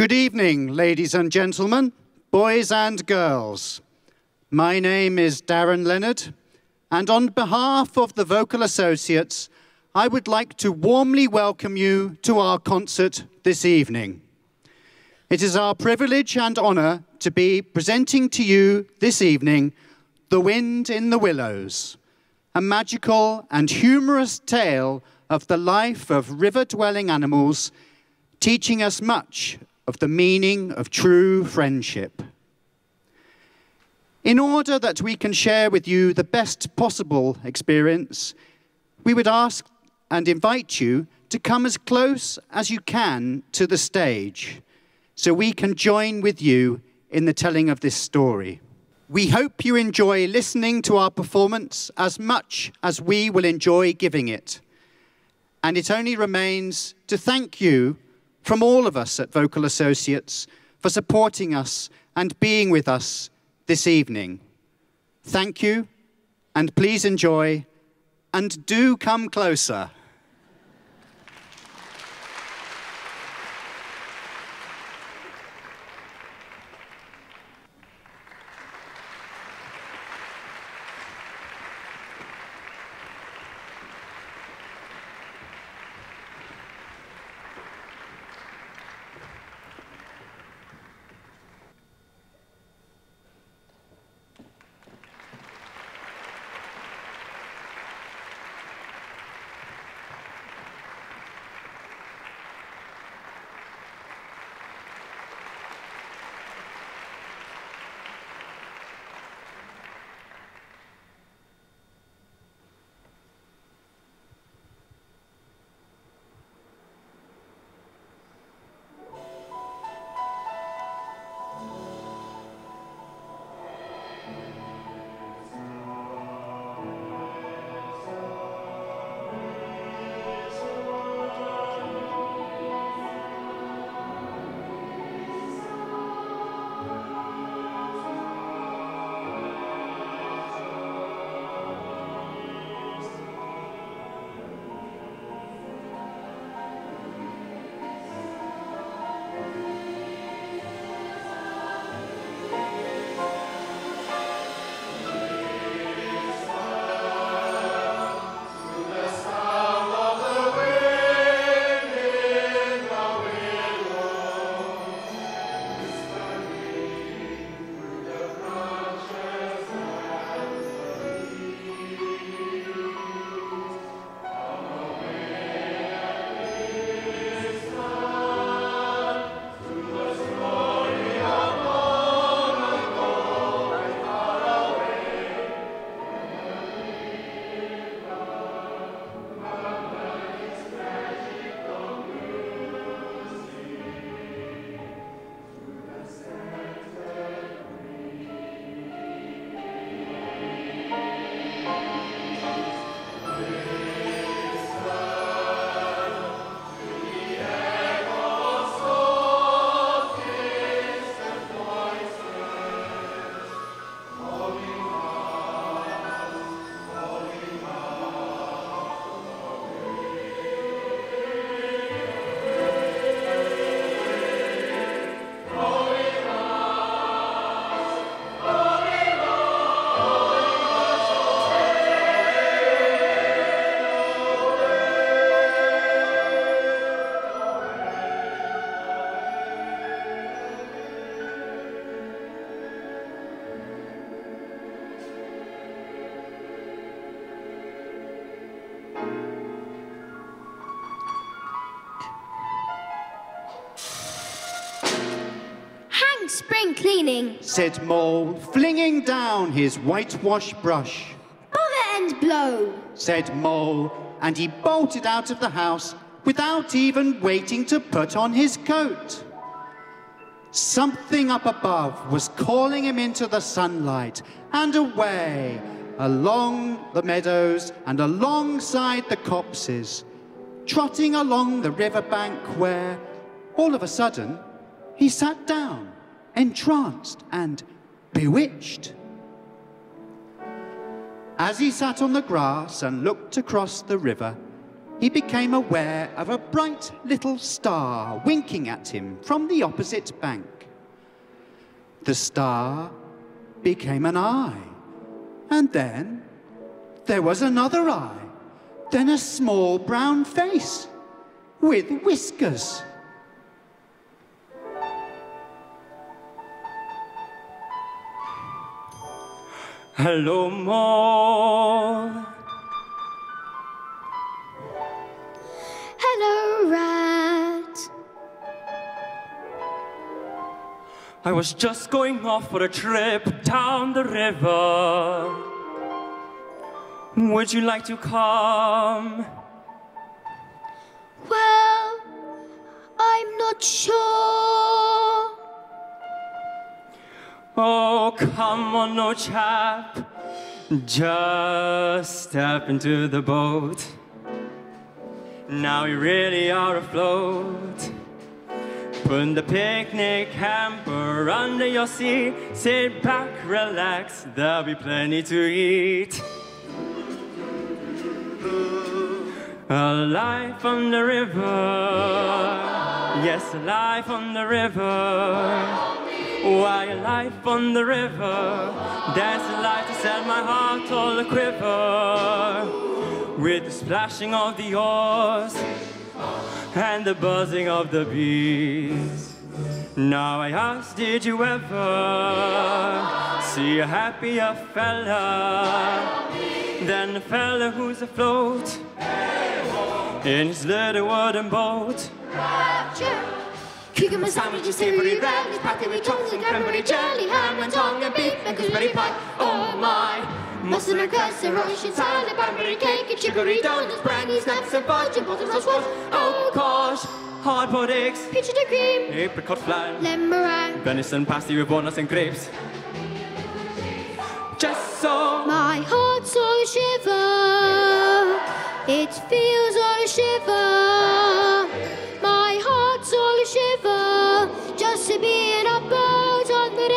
Good evening, ladies and gentlemen, boys and girls. My name is Darren Leonard, and on behalf of the Vocal Associates, I would like to warmly welcome you to our concert this evening. It is our privilege and honor to be presenting to you this evening The Wind in the Willows, a magical and humorous tale of the life of river-dwelling animals, teaching us much of the meaning of true friendship. In order that we can share with you the best possible experience, we would ask and invite you to come as close as you can to the stage, so we can join with you in the telling of this story. We hope you enjoy listening to our performance as much as we will enjoy giving it. And it only remains to thank you from all of us at Vocal Associates for supporting us and being with us this evening. Thank you, and please enjoy, and do come closer. Cleaning, said Mole, flinging down his whitewash brush. Bother and blow, said Mole, and he bolted out of the house without even waiting to put on his coat. Something up above was calling him into the sunlight and away, along the meadows and alongside the copses, trotting along the riverbank where, all of a sudden, he sat down, entranced and bewitched. As he sat on the grass and looked across the river, he became aware of a bright little star winking at him from the opposite bank. The star became an eye, and then there was another eye, then a small brown face with whiskers. Hello, Maud. Hello, Rat. I was just going off for a trip down the river. Would you like to come? Well, I'm not sure. Oh, come on, no chap. Just step into the boat. Now you really are afloat. Put the picnic hamper under your seat. Sit back, relax, there'll be plenty to eat. A life on the river. Yes, a life on the river. Why a life on the river? Dance a life to set my heart all a quiver. With the splashing of the oars and the buzzing of the bees. Now I ask, did you ever see a happier fella than a fella who's afloat in his little wooden boat? Cucumber sandwiches, savory relish, patty with chocolate and cranberry jelly, ham and tongue and beef and gooseberry pie, oh my! Mustard and custard, Russian salad, blueberry cake and sugary donuts, brandy, snaps and fudge and bottles of squash, oh gosh! Hard-boiled eggs, peach and cream, apricot flan, lemon meringue, venison pasty with walnuts and grapes. Just so my heart's on a shiver, it feels on a shiver. All a shiver, just to be in a boat on the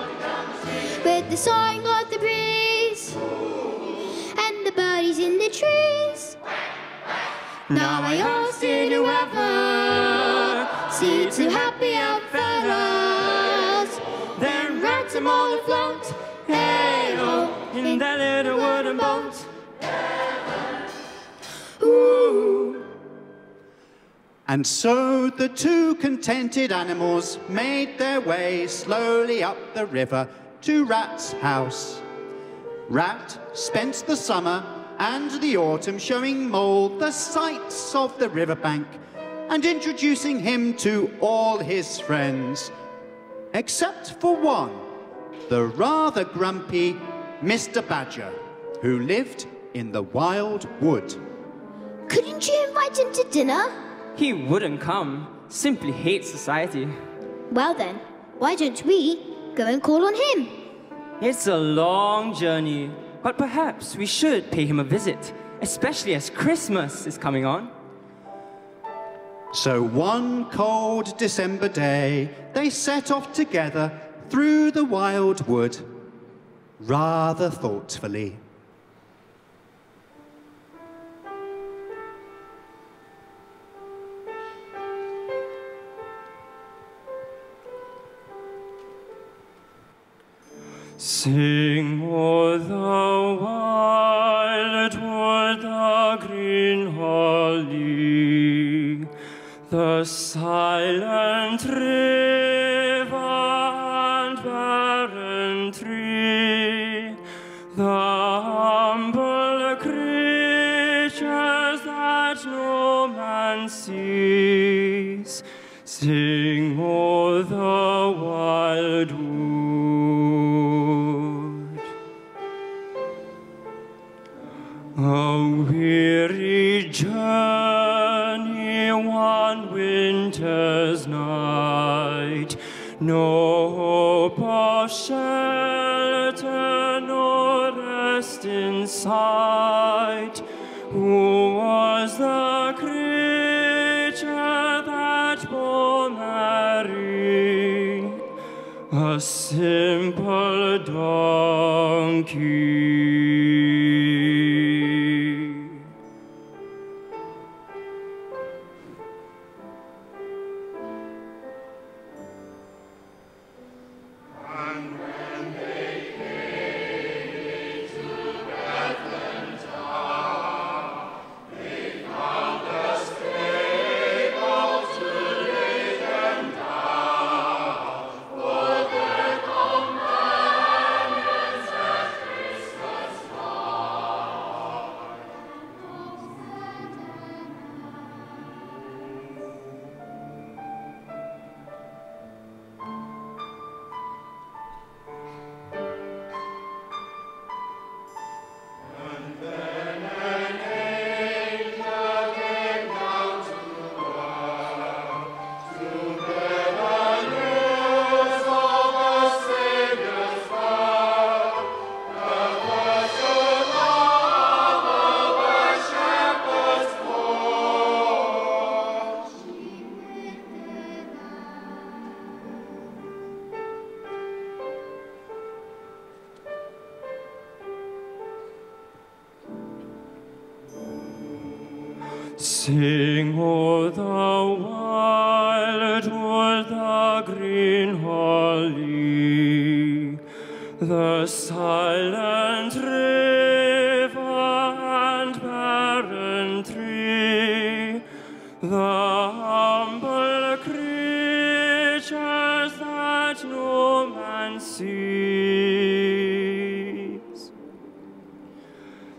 river, with the song of the breeze and the birdies in the trees. Now I ask, did you ever see two happy out fellas, then wrapped them all afloat, hey oh, in that little wooden boat. Ooh. And so the two contented animals made their way slowly up the river to Rat's house. Rat spent the summer and the autumn showing Mole the sights of the riverbank and introducing him to all his friends, except for one, the rather grumpy Mr. Badger, who lived in the wild wood. Couldn't you invite him to dinner? He wouldn't come. Simply hates society. Well then, why don't we go and call on him? It's a long journey, but perhaps we should pay him a visit, especially as Christmas is coming on. So one cold December day, they set off together through the wild wood, rather thoughtfully. Sing o'er the wild wood, the green holly, the silent river and barren tree, the humble creatures that no man sees. Sing o'er the wild wood. A weary journey one winter's night, no hope of shelter, no rest in sight. Who was the creature that bore Mary? A simple donkey. Sing o'er the wild wood, the green holly, the silent river and barren tree, the humble creatures that no man sees.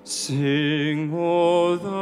Sing o'er the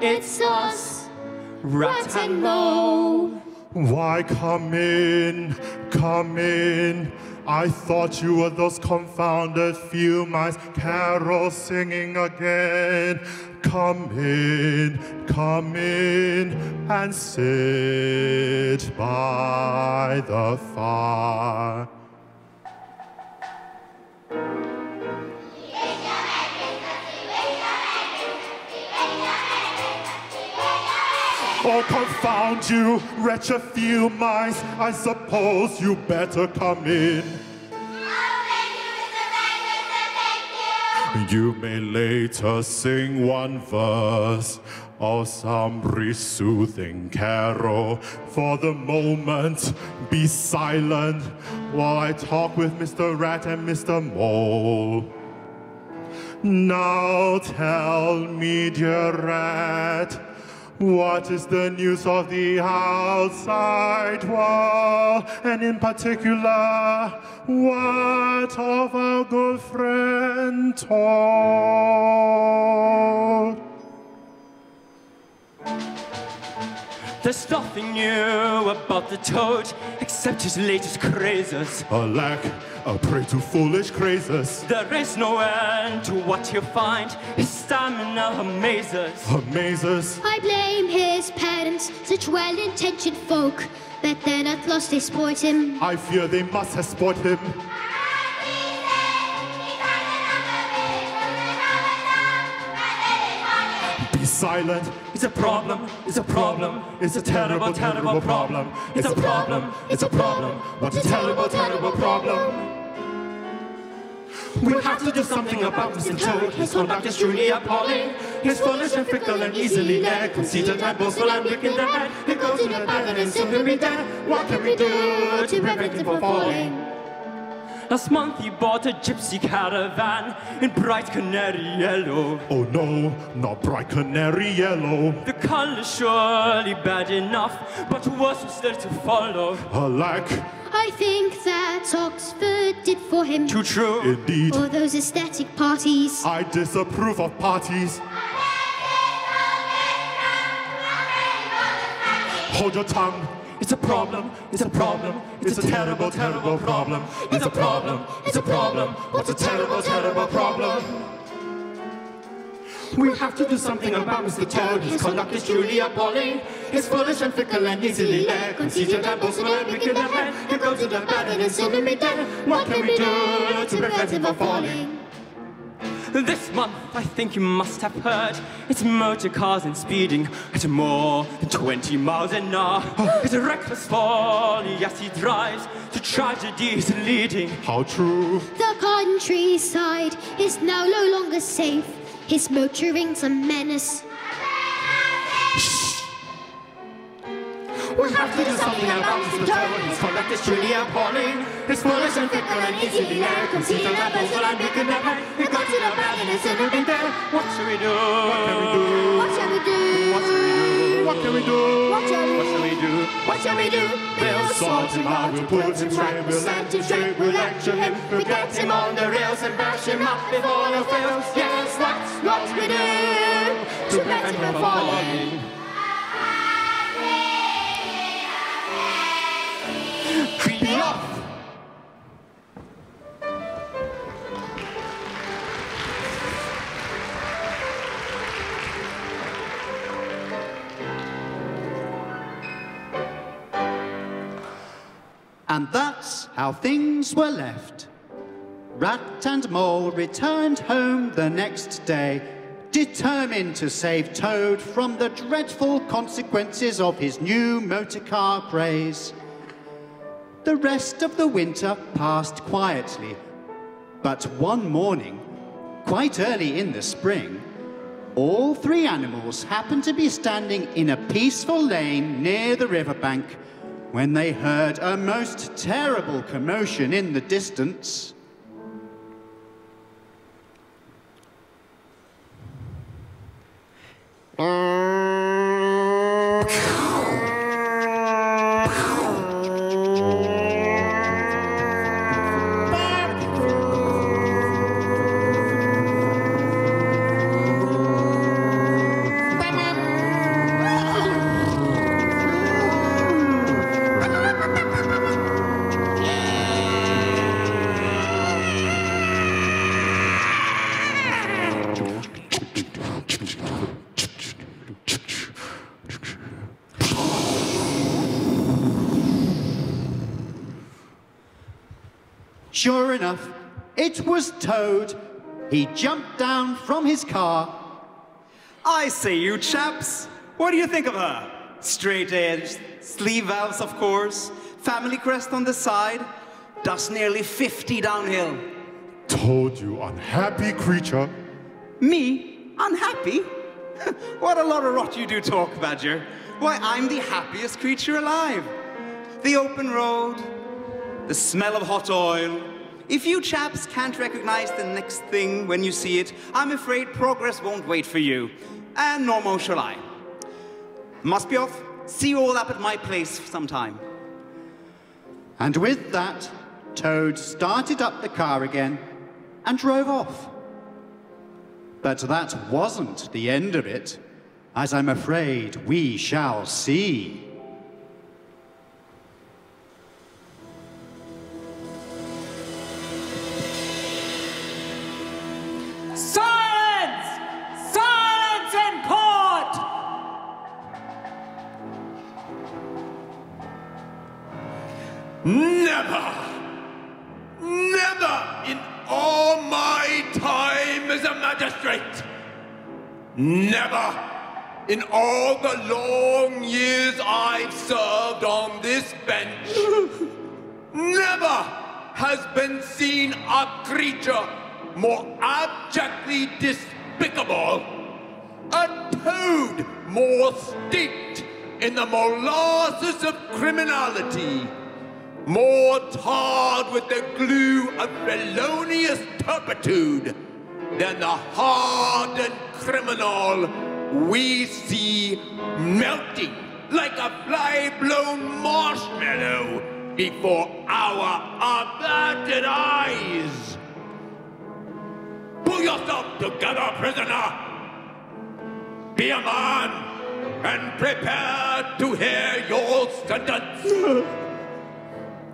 it's us, rat and mole. Why come in, come in? I thought you were those confounded few mice, carol singing again. Come in, and sit by the fire. Oh, confound you, wretched few mice, I suppose you better come in. Oh, thank you, Mr. Thank you, Mr. Thank you. You may later sing one verse of some brief soothing carol. For the moment, be silent while I talk with Mr. Rat and Mr. Mole. Now tell me, dear rat, what is the news of the outside world, and in particular, what of our good friend Toad? There's nothing new about the Toad, except his latest crazes. Alack, a prey to foolish crazes. There is no end to what you find. His stamina amazes. Amazes? I blame his parents, such well-intentioned folk. But then at last they sport him. I fear they must have sport him. Silent. It's a problem, it's a problem, it's a terrible, terrible problem. It's a problem, it's a problem, what a terrible, terrible problem. We have to do something about Mr. Toad. His conduct is truly appalling. He's foolish and fickle and easily led, conceited and boastful and wicked and mad. He goes to the bathroom and soon he'll be dead. What can we do to prevent him from falling? Last month he bought a gypsy caravan in bright canary yellow. Oh no, not bright canary yellow. The colour's surely bad enough, but worse was still to follow. Alack, I think that Oxford did for him. Too true, indeed. Or those aesthetic parties. I disapprove of parties. Hold your tongue. It's a problem, it's a problem, it's a terrible, terrible problem. It's a problem, it's a problem, what's a terrible, terrible problem? We have to do something about Mr. Toad. His conduct is truly appalling. He's foolish and fickle and easily led, conceited and boastful and wicked and mad. He'll go to the bad and soon he'll be dead. What can we do to prevent him from falling? This month, I think you must have heard, it's motor cars and speeding at more than 20 miles an hour. It's a reckless folly as he drives, to tragedy is leading. How true. The countryside is now no longer safe. His motoring's a menace. We have to do something about Mr. Toad. His conduct is truly appalling. He's foolish and fickle and easily led, conceited and boastful and wicked and mad. He goes to the bad and soon he'll be dead. What shall we do? What can we do? What shall we do? What can we do? What shall we do? What shall we do? What shall we do? We'll sort him out, we'll put him straight, we'll set him straight, we'll lecture him, we'll get him on the rails and bash him up before he fails. Yes, that's what we do to prevent him from falling. Creepy off! And that's how things were left. Rat and Mole returned home the next day, determined to save Toad from the dreadful consequences of his new motorcar craze. The rest of the winter passed quietly, but one morning, quite early in the spring, all three animals happened to be standing in a peaceful lane near the riverbank when they heard a most terrible commotion in the distance. Sure enough, it was Toad. He jumped down from his car. I say, you chaps, what do you think of her? Straight edge, sleeve valves, of course, family crest on the side, does nearly 50 downhill. Toad, you unhappy creature. Me? Unhappy? What a lot of rot you do talk, Badger. Why, I'm the happiest creature alive. The open road, the smell of hot oil. If you chaps can't recognize the next thing when you see it, I'm afraid progress won't wait for you. And nor more shall I. Must be off. See you all up at my place sometime. And with that, Toad started up the car again and drove off. But that wasn't the end of it, as I'm afraid we shall see. Never, never in all my time as a magistrate, never in all the long years I've served on this bench, never has been seen a creature more abjectly despicable, a toad more steeped in the molasses of criminality, more tarred with the glue of felonious turpitude than the hardened criminal we see melting like a fly-blown marshmallow before our averted eyes. Pull yourself together, prisoner. Be a man and prepare to hear your sentence.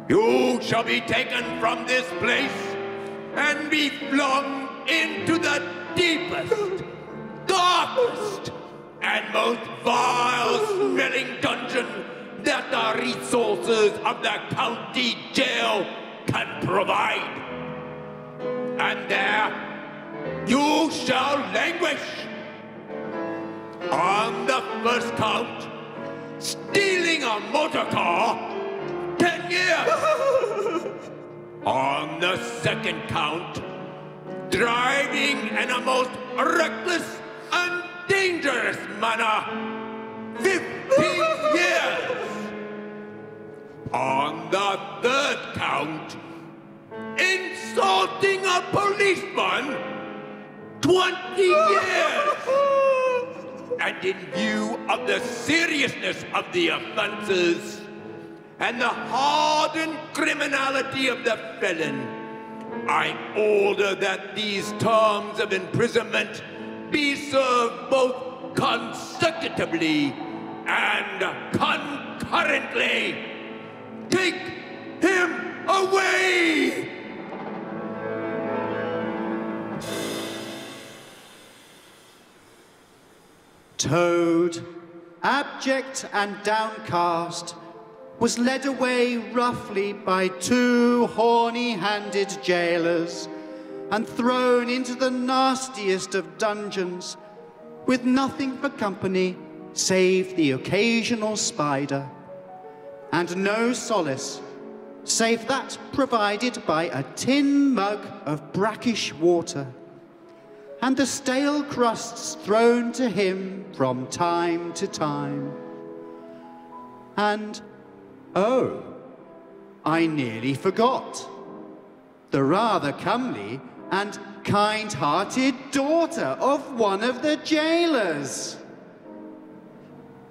You shall be taken from this place and be flung into the deepest, darkest, and most vile-smelling dungeon that the resources of the county jail can provide. And there you shall languish on the first count, stealing a motor car, 10 years. On the second count, driving in a most reckless and dangerous manner, 15 years. On the third count, insulting a policeman, 20 years. and in view of the seriousness of the offenses and the hardened criminality of the felon, I order that these terms of imprisonment be served both consecutively and concurrently. Take him away! Toad, abject and downcast, was led away roughly by two horny-handed jailers and thrown into the nastiest of dungeons with nothing for company save the occasional spider, and no solace save that provided by a tin mug of brackish water and the stale crusts thrown to him from time to time. And, oh, I nearly forgot, the rather comely and kind-hearted daughter of one of the jailers.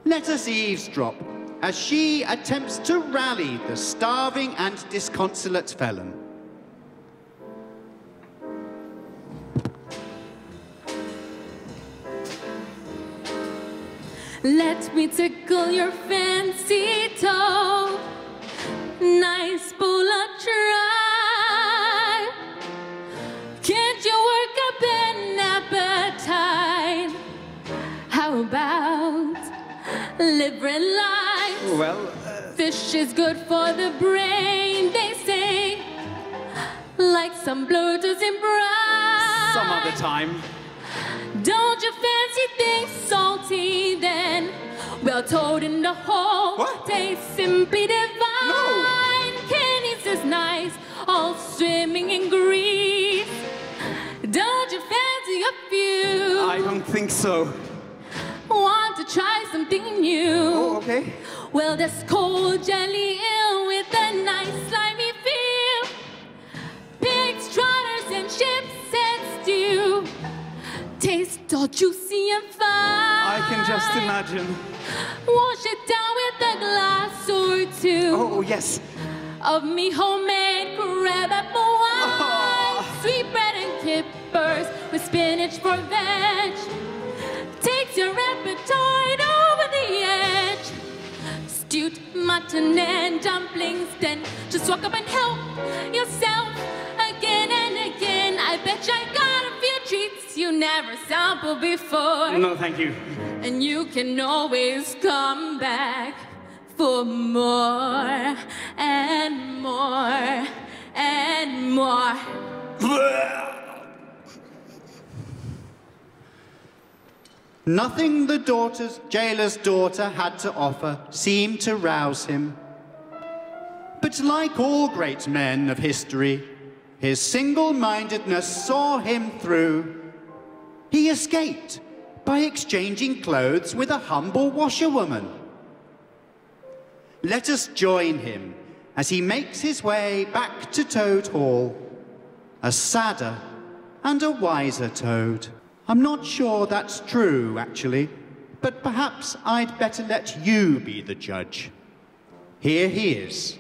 Let us eavesdrop as she attempts to rally the starving and disconsolate felon. Let me tickle your fancy, Toad. Nice boulangerie. Can't you work up an appetite? How about liver and limes? Well, fish is good for the brain, they say. Like some bloaters in brine. Some other time. Don't you fancy things salty then? Well, Toad in the Hole tastes simply divine. Candies is nice, all swimming in grease. Don't you fancy a few? I don't think so. Want to try something new? Oh, okay. Well, there's cold jelly ale with a nice slimy feel. Pigs, trotters, and chips and stew. Taste all juicy and fine. I can just imagine. Wash it down with a glass or two. Oh, yes. Of me homemade crab apple wine. Sweet bread and kippers with spinach for veg. Takes your appetite over the edge. Stewed mutton and dumplings, then just walk up and help yourself again and again. I bet you I got a few treats you never sampled before. No, thank you. And you can always come back for more and more and more. Nothing the jailer's daughter had to offer seemed to rouse him. But like all great men of history, his single-mindedness saw him through. He escaped by exchanging clothes with a humble washerwoman. Let us join him as he makes his way back to Toad Hall, a sadder and a wiser Toad. I'm not sure that's true, actually, but perhaps I'd better let you be the judge. Here he is.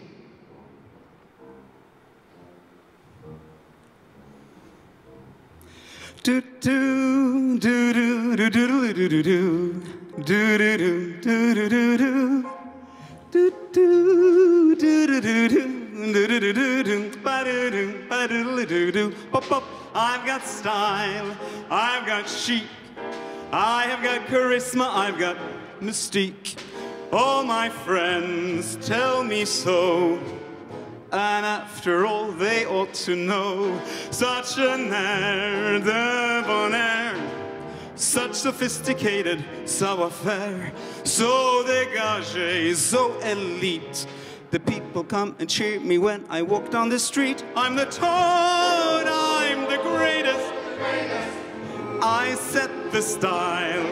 Do do do do do do do do do do do do do do do do do do do. I've got style, I've got chic, I have got charisma, I've got mystique. All my friends tell me so, and after all, they ought to know. Such an air, debonair, such sophisticated savoir-faire, so dégagé, so elite. The people come and cheer me when I walk down the street. I'm the Toad, I'm the greatest. I set the style.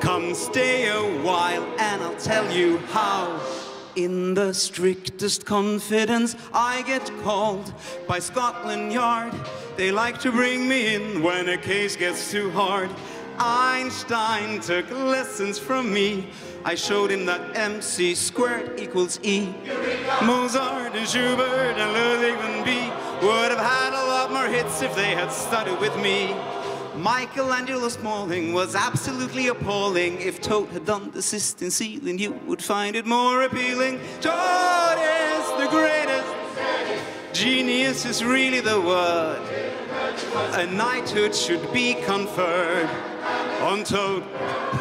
Come stay a while and I'll tell you how. In the strictest confidence, I get called by Scotland Yard. They like to bring me in when a case gets too hard. Einstein took lessons from me. I showed him that MC² = E. Eureka! Mozart and Schubert and Ludwig van Beethoven would have had a lot more hits if they had studied with me. Michelangelo Smalling was absolutely appalling. If Toad had done the Sistine Ceiling, you would find it more appealing. Toad is the greatest. Genius is really the word. A knighthood should be conferred on Toad.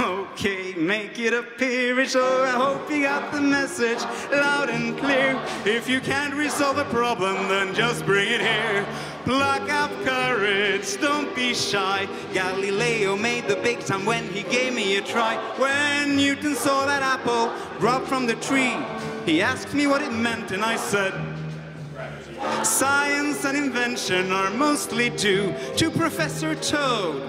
Okay, make it a peerage. So I hope you got the message loud and clear. If you can't resolve a problem, then just bring it here. Pluck up courage, don't be shy. Galileo made the big time when he gave me a try. When Newton saw that apple drop from the tree, he asked me what it meant and I said, science and invention are mostly due to Professor Toad.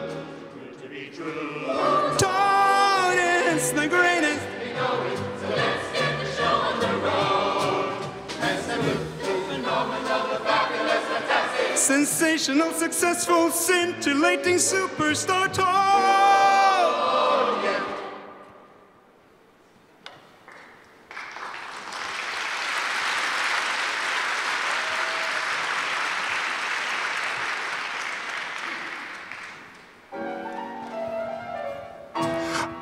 Toad is the greatest. We know it, so let's get the show on the road. Let's move phenomenon of the fabulous, fantastic, sensational, successful, scintillating superstar Toad.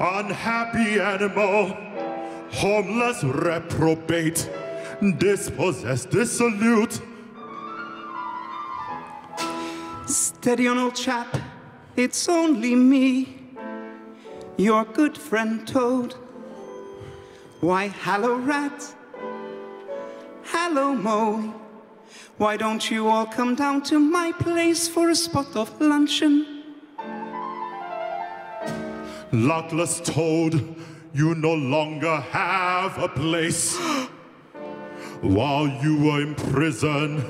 Unhappy animal, homeless reprobate, dispossessed, dissolute. Steady on, old chap, it's only me, your good friend Toad. Why, hello rat, hello mole, why don't you all come down to my place for a spot of luncheon? Luckless Toad, you no longer have a place. While you were in prison,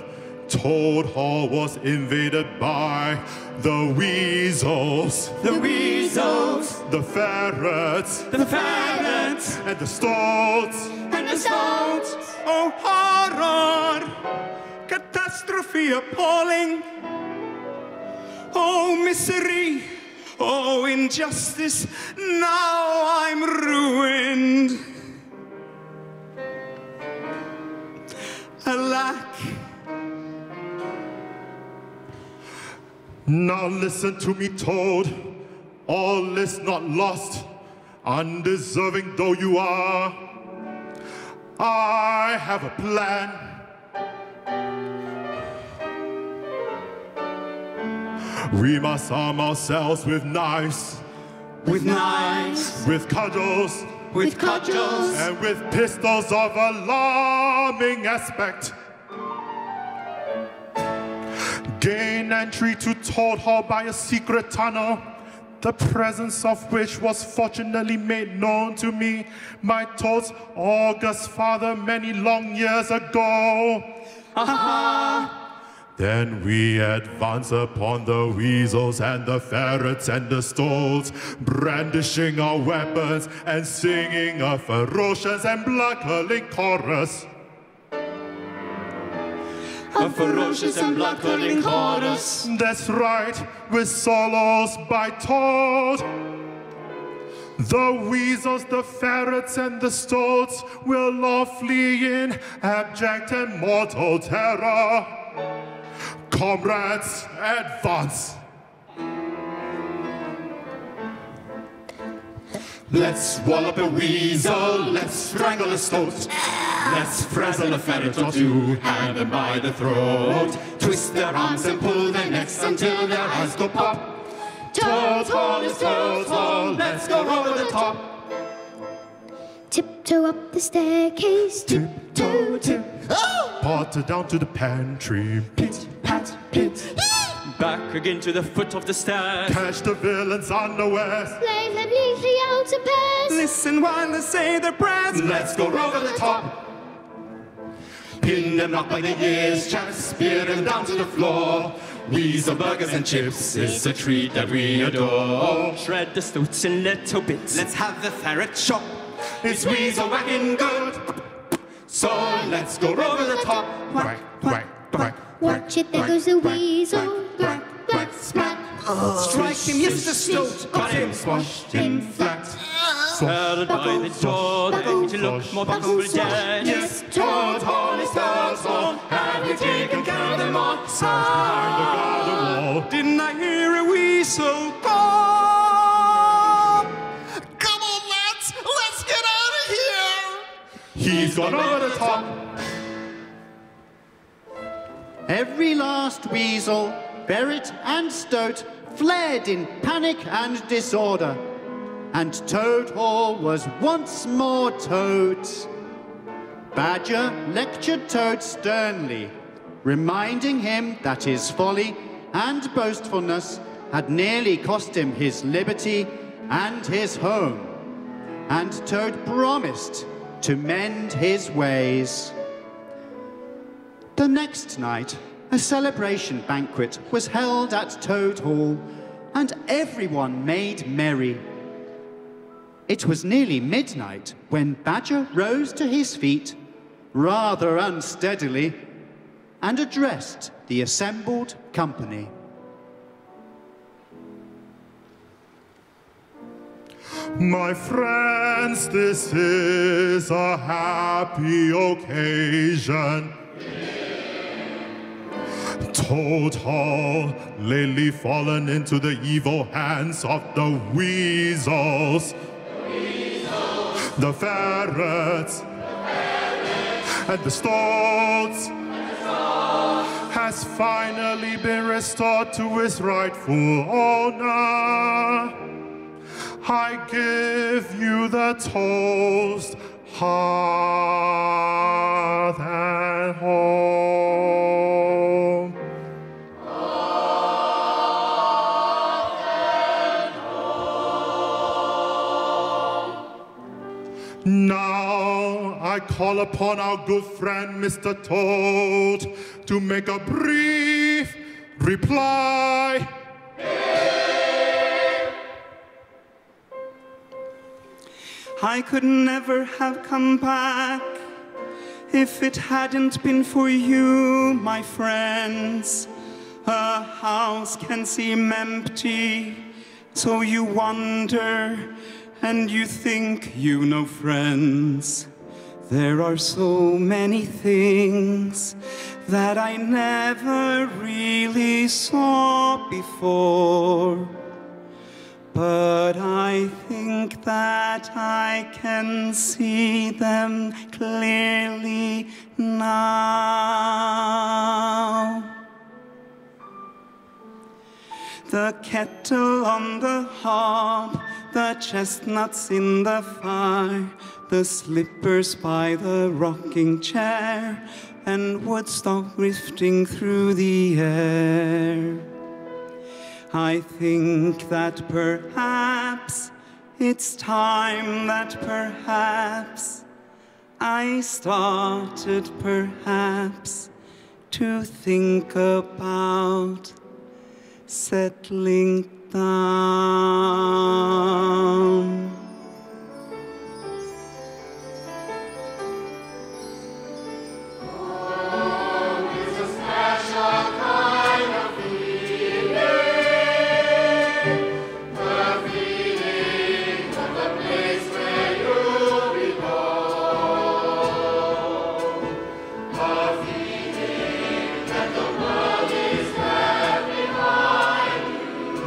Toad Hall was invaded by the weasels. The weasels. The ferrets. The ferrets. And the stoats. And the stoats. Oh, horror! Catastrophe appalling. Oh, misery. Oh, injustice, now I'm ruined. Alack. Now listen to me, Toad. All is not lost, undeserving though you are. I have a plan. We must arm ourselves with knives. With knives. With cudgels. With cudgels. And with pistols of alarming aspect. Gain entry to Toad Hall by a secret tunnel, the presence of which was fortunately made known to me by Toad's august father many long years ago. Aha! Then we advance upon the weasels and the ferrets and the stoats, brandishing our weapons and singing a ferocious and blood-curdling chorus. A ferocious and blood-curdling chorus. That's right, with solos by Toad. The weasels, the ferrets, and the stoats will all flee in abject and mortal terror. Comrades, advance. Let's wallop a weasel, let's strangle a stoat. Let's frazzle a ferret or two, have them by the throat. Twist their arms and pull their necks until their eyes go pop. Toad Hall is Toad Hall, let's go over the top. Tiptoe up the staircase, tiptoe, tip. Oh! Potter down to the pantry, pit, pat, pit. Back again to the foot of the stairs. Catch the villains underwear. Slave them neatly out to pass. Listen while they say their prayers. Let's go over the top. Pin them up by the ears, chaps, spear them down to the floor. Weasel burgers and chips is a treat that we adore. Shred the stoats in little bits. Let's have the ferret shop. It's weasel whacking good. So let's go over the top. Whack, whack, whack, whack. Watch it, there goes a weasel. Whack, whack, smack. Strike him, yes, the stoat. Got him, squashed him flat. Hurled by the door, the image looked more buckle dead. Yes, Toad Hall is Toad's hall. Have you taken care of them all? Behind the garden wall. Didn't I hear a whistle call? Come on, lads, let's get out of here. He's gone over the top. Every last weasel, Berret and Stoat fled in panic and disorder, and Toad Hall was once more Toad's. Badger lectured Toad sternly, reminding him that his folly and boastfulness had nearly cost him his liberty and his home, and Toad promised to mend his ways. The next night, a celebration banquet was held at Toad Hall, and everyone made merry. It was nearly midnight when Badger rose to his feet, rather unsteadily, and addressed the assembled company. My friends, this is a happy occasion. Toad Hall, lately fallen into the evil hands of the weasels, the ferrets, and the stoats, has finally been restored to its rightful owner. I give you the toast, heart and home. Now I call upon our good friend Mr. Toad to make a brief reply. I could never have come back if it hadn't been for you, my friends. A house can seem empty, so you wander, and you think you know friends. There are so many things that I never really saw before, but I think that I can see them clearly now. The kettle on the hob, the chestnuts in the fire, the slippers by the rocking chair, and Woodstock drifting through the air. I think that perhaps it's time that perhaps I started perhaps to think about settling down. Oh, it's a special kind of feeling, the feeling of the place where you belong, the feeling that the world is left behind.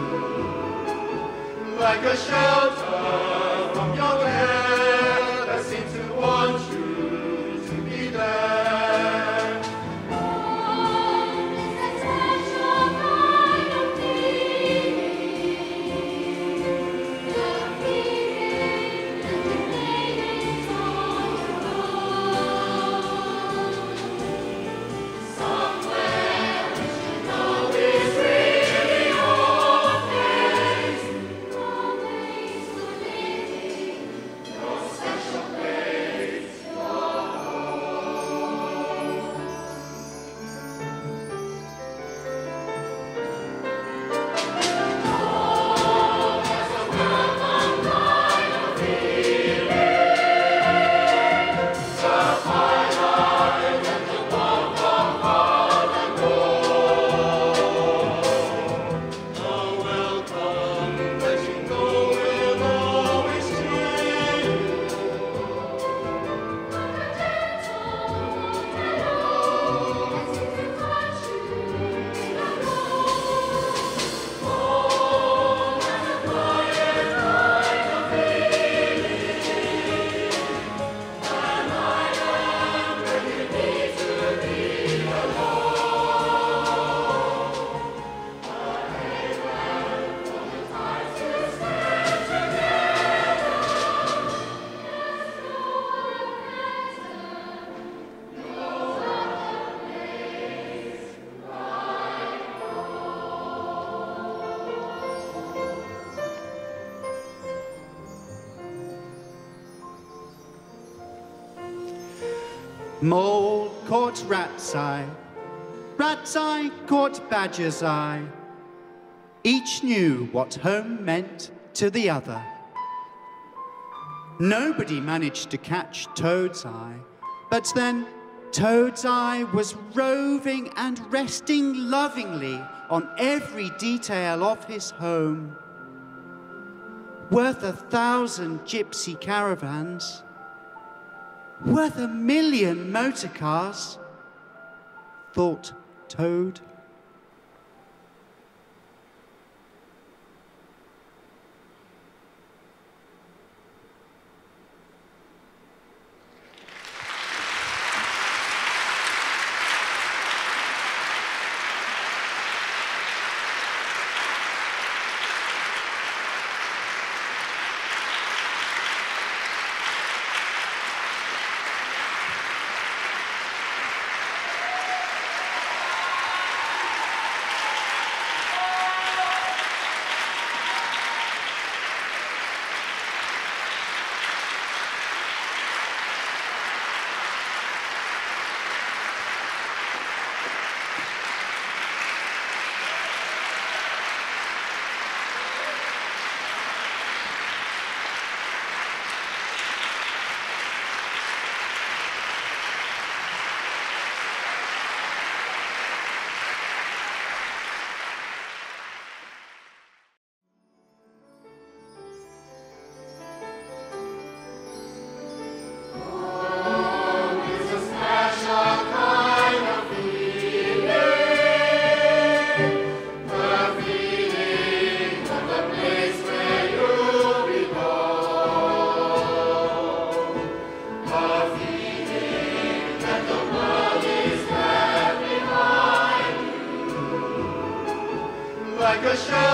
Like a shelter from your bed that seems to want you to be there. Oh, it's a special kind of feeling, the feeling that the pain is all wrong. Somewhere which you know is real. Always Mole caught rat's eye. Rat's eye caught badger's eye. Each knew what home meant to the other. Nobody managed to catch Toad's eye, but then Toad's eye was roving and resting lovingly on every detail of his home. Worth 1,000 gypsy caravans, worth 1,000,000 motor cars, thought Toad. Like a show.